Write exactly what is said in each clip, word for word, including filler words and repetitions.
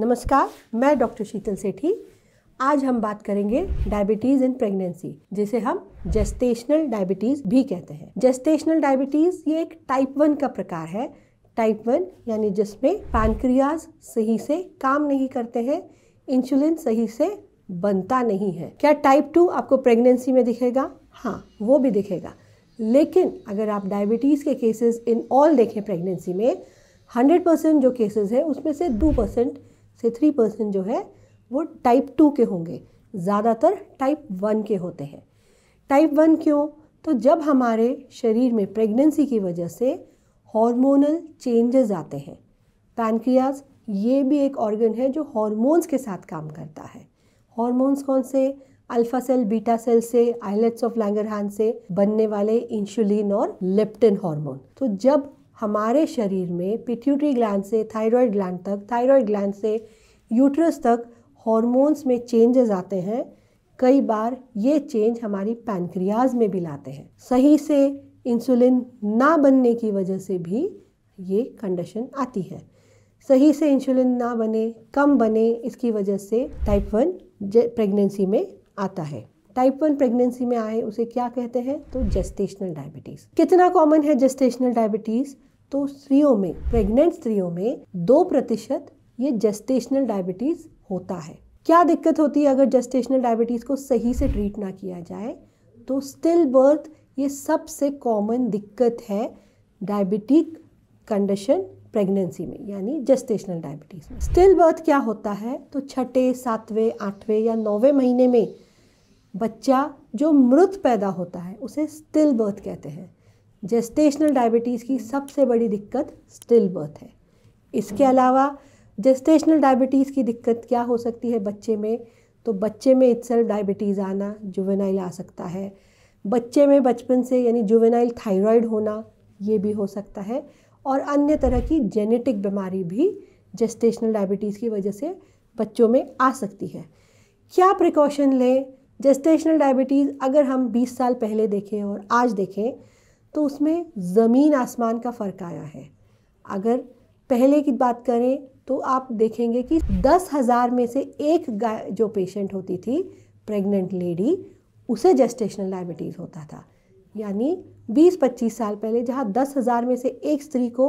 नमस्कार, मैं डॉक्टर शीतल सेठी। आज हम बात करेंगे डायबिटीज़ इन प्रेगनेंसी, जिसे हम जेस्टेशनल डायबिटीज़ भी कहते हैं। जेस्टेशनल डायबिटीज़ ये एक टाइप वन का प्रकार है। टाइप वन यानी जिसमें पैनक्रियाज सही से काम नहीं करते हैं, इंसुलिन सही से बनता नहीं है। क्या टाइप टू आपको प्रेगनेंसी में दिखेगा? हाँ, वो भी दिखेगा। लेकिन अगर आप डायबिटीज़ के केसेस इन ऑल देखें प्रेगनेंसी में, हंड्रेड परसेंट जो केसेज है उसमें से दो परसेंट से थ्री परसेंट जो है वो टाइप टू के होंगे, ज़्यादातर टाइप वन के होते हैं। टाइप वन क्यों? तो जब हमारे शरीर में प्रेगनेंसी की वजह से हार्मोनल चेंजेस आते हैं। पैनक्रियाज ये भी एक ऑर्गन है जो हार्मोन्स के साथ काम करता है। हार्मोन्स कौन से? अल्फ़ा सेल, बीटा सेल से, आइलेट्स ऑफ लैंगरहान्स से बनने वाले इंसुलिन और लेप्टिन हार्मोन। तो जब हमारे शरीर में पिट्यूटरी ग्लैंड से थायरॉयड ग्लैंड तक, थायरॉयड ग्लैंड से यूट्रस तक हॉर्मोन्स में चेंजेस आते हैं, कई बार ये चेंज हमारी पैनक्रियाज में भी लाते हैं। सही से इंसुलिन ना बनने की वजह से भी ये कंडीशन आती है। सही से इंसुलिन ना बने, कम बने, इसकी वजह से टाइप वन प्रेगनेंसी में आता है। टाइप वन प्रेगनेंसी में आए उसे क्या कहते हैं? तो जेस्टेशनल डायबिटीज़। कितना कॉमन है जेस्टेशनल डायबिटीज़? तो स्त्रियों में, प्रेग्नेंट स्त्रियों में दो प्रतिशत ये जेस्टेशनल डायबिटीज़ होता है। क्या दिक्कत होती है अगर जेस्टेशनल डायबिटीज़ को सही से ट्रीट ना किया जाए? तो स्टिल बर्थ ये सबसे कॉमन दिक्कत है डायबिटिक कंडीशन प्रेगनेंसी में, यानी जेस्टेशनल डायबिटीज़ में। स्टिल बर्थ क्या होता है? तो छठे, सातवें, आठवें या नौवें महीने में बच्चा जो मृत पैदा होता है उसे स्टिल बर्थ कहते हैं। जेस्टेशनल डायबिटीज़ की सबसे बड़ी दिक्कत स्टिल बर्थ है। इसके अलावा जेस्टेशनल डायबिटीज़ की दिक्कत क्या हो सकती है बच्चे में? तो बच्चे में इटसेल्फ डायबिटीज़ आना, जुवेनाइल आ सकता है। बच्चे में बचपन से यानी जुवेनाइल थायरॉयड होना, ये भी हो सकता है। और अन्य तरह की जेनेटिक बीमारी भी जेस्टेशनल डायबिटीज़ की वजह से बच्चों में आ सकती है। क्या प्रिकॉशन लें? जेस्टेशनल डायबिटीज़ अगर हम बीस साल पहले देखें और आज देखें तो उसमें ज़मीन आसमान का फ़र्क आया है। अगर पहले की बात करें तो आप देखेंगे कि दस हज़ार में से एक गाय जो पेशेंट होती थी, प्रेग्नेंट लेडी, उसे जेस्टेशनल डायबिटीज़ होता था। यानी बीस पच्चीस साल पहले जहाँ दस हज़ार में से एक स्त्री को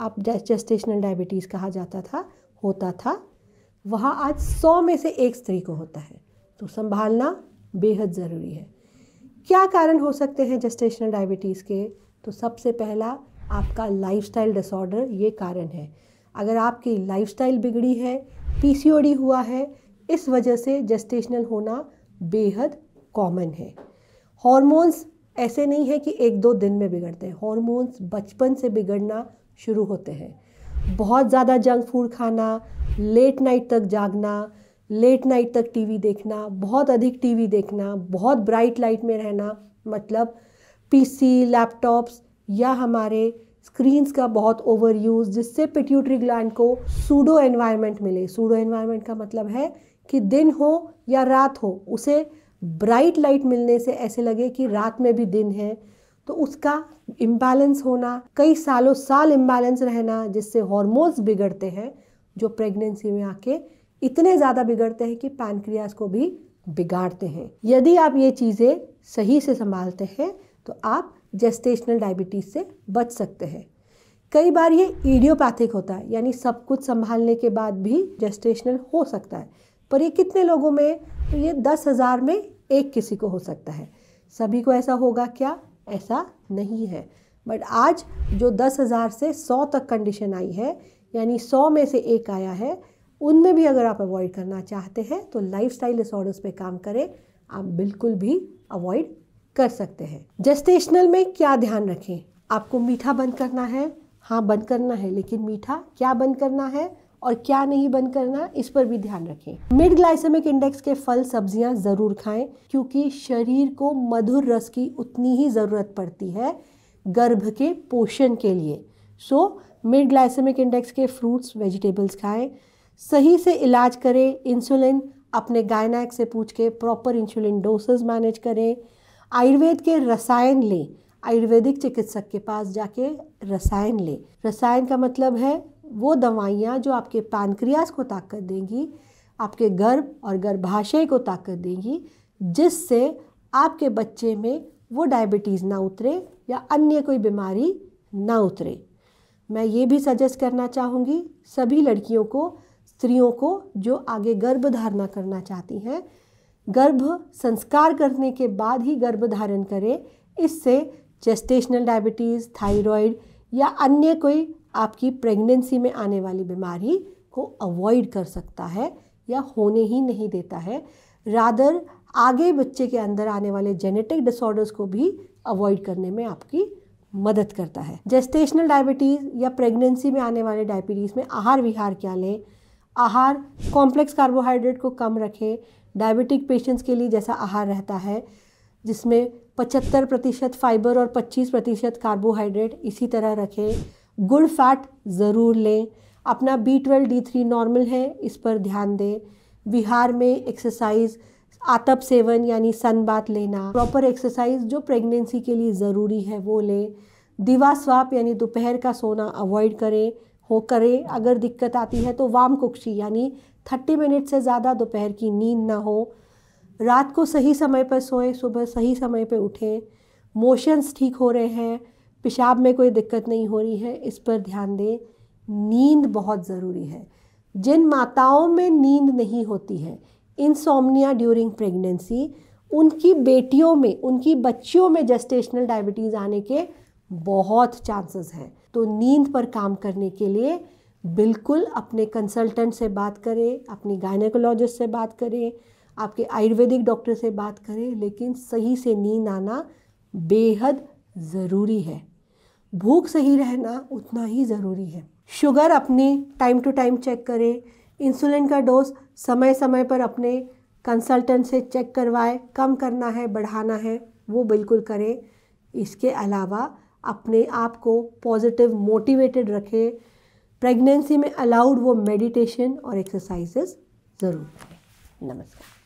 आप जेस्टेशनल डायबिटीज़ कहा जाता था, होता था, वहाँ आज सौ में से एक स्त्री को होता है। तो संभालना बेहद ज़रूरी है। क्या कारण हो सकते हैं जेस्टेशनल डायबिटीज़ के? तो सबसे पहला आपका लाइफस्टाइल डिसऑर्डर ये कारण है। अगर आपकी लाइफस्टाइल बिगड़ी है, पीसीओडी हुआ है, इस वजह से जेस्टेशनल होना बेहद कॉमन है। हॉर्मोन्स ऐसे नहीं है कि एक दो दिन में बिगड़ते हैं। हॉर्मोन्स बचपन से बिगड़ना शुरू होते हैं। बहुत ज़्यादा जंक फूड खाना, लेट नाइट तक जागना, लेट नाइट तक टीवी देखना, बहुत अधिक टीवी देखना, बहुत ब्राइट लाइट में रहना, मतलब पीसी, लैपटॉप्स या हमारे स्क्रीन्स का बहुत ओवर यूज़, जिससे पिट्यूटरी ग्लैंड को सूडो एनवायरनमेंट मिले। सूडो एनवायरनमेंट का मतलब है कि दिन हो या रात हो, उसे ब्राइट लाइट मिलने से ऐसे लगे कि रात में भी दिन है, तो उसका इम्बैलेंस होना, कई सालों साल इम्बैलेंस रहना, जिससे हॉर्मोन्स बिगड़ते हैं जो प्रेगनेंसी में आके इतने ज़्यादा बिगड़ते हैं कि पैनक्रियाज को भी बिगाड़ते हैं। यदि आप ये चीज़ें सही से संभालते हैं तो आप जेस्टेशनल डायबिटीज़ से बच सकते हैं। कई बार ये ईडियोपैथिक होता है, यानी सब कुछ संभालने के बाद भी जेस्टेशनल हो सकता है। पर ये कितने लोगों में? तो ये दस हज़ार में एक किसी को हो सकता है। सभी को ऐसा होगा क्या? ऐसा नहीं है। बट आज जो दस हज़ार से सौ तक कंडीशन आई है, यानी सौ में से एक आया है, उनमें भी अगर आप अवॉइड करना चाहते हैं तो लाइफस्टाइल डिसऑर्डर्स पे काम करें, आप बिल्कुल भी अवॉइड कर सकते हैं। जेस्टेशनल में क्या ध्यान रखें? आपको मीठा बंद करना है, हाँ बंद करना है, लेकिन मीठा क्या बंद करना है और क्या नहीं बंद करना, इस पर भी ध्यान रखें। मिड ग्लाइसमिक इंडेक्स के फल, सब्जियाँ ज़रूर खाएँ, क्योंकि शरीर को मधुर रस की उतनी ही ज़रूरत पड़ती है गर्भ के पोषण के लिए। सो मिड ग्लाइसमिक इंडेक्स के फ्रूट्स, वेजिटेबल्स खाएँ, सही से इलाज करें, इंसुलिन अपने गायनेक से पूछ के प्रॉपर इंसुलिन डोसेज मैनेज करें, आयुर्वेद के रसायन लें, आयुर्वेदिक चिकित्सक के पास जाके रसायन लें। रसायन का मतलब है वो दवाइयाँ जो आपके पैनक्रियाज को ताकत देंगी, आपके गर्भ और गर्भाशय को ताकत देंगी, जिससे आपके बच्चे में वो डायबिटीज़ ना उतरे या अन्य कोई बीमारी ना उतरे। मैं ये भी सजेस्ट करना चाहूँगी सभी लड़कियों को, स्त्रियों को जो आगे गर्भ धारणा करना चाहती हैं, गर्भ संस्कार करने के बाद ही गर्भ धारण करें। इससे जेस्टेशनल डायबिटीज़, थायरॉयड या अन्य कोई आपकी प्रेगनेंसी में आने वाली बीमारी को अवॉइड कर सकता है या होने ही नहीं देता है। रादर आगे बच्चे के अंदर आने वाले जेनेटिक डिसऑर्डर्स को भी अवॉइड करने में आपकी मदद करता है। जेस्टेशनल डायबिटीज़ या प्रेगनेंसी में आने वाले डायबिटीज़ में आहार विहार क्या लें? आहार कॉम्प्लेक्स कार्बोहाइड्रेट को कम रखें। डायबिटिक पेशेंट्स के लिए जैसा आहार रहता है जिसमें पचहत्तर प्रतिशत फाइबर और पच्चीस प्रतिशत कार्बोहाइड्रेट, इसी तरह रखें। गुड फैट ज़रूर लें। अपना B twelve D three normal है, इस पर ध्यान दें। विहार में एक्सरसाइज, आतप सेवन यानी सन बाथ लेना, प्रॉपर एक्सरसाइज जो प्रेगनेंसी के लिए ज़रूरी है वो लें। दिवा स्वाप यानी दोपहर का सोना अवॉइड करें, हो करें अगर दिक्कत आती है तो। वाम कुक्षी यानी तीस मिनट से ज़्यादा दोपहर की नींद ना हो। रात को सही समय पर सोएं, सुबह सही समय पर उठें। मोशंस ठीक हो रहे हैं, पेशाब में कोई दिक्कत नहीं हो रही है, इस पर ध्यान दें। नींद बहुत ज़रूरी है। जिन माताओं में नींद नहीं होती है, इंसोमनिया ड्यूरिंग प्रेगनेंसी, उनकी बेटियों में, उनकी बच्चियों में जेस्टेशनल डायबिटीज़ आने के बहुत चांसेस हैं। तो नींद पर काम करने के लिए बिल्कुल अपने कंसल्टेंट से बात करें, अपनी गायनेकोलॉजिस्ट से बात करें, आपके आयुर्वेदिक डॉक्टर से बात करें, लेकिन सही से नींद आना बेहद ज़रूरी है। भूख सही रहना उतना ही ज़रूरी है। शुगर अपनी टाइम टू टाइम चेक करें। इंसुलिन का डोज समय समय पर अपने कंसल्टेंट से चेक करवाएं, कम करना है बढ़ाना है वो बिल्कुल करें। इसके अलावा अपने आप को पॉजिटिव मोटिवेटेड रखें। प्रेगनेंसी में अलाउड वो मेडिटेशन और एक्सरसाइजेस ज़रूर करें। नमस्कार।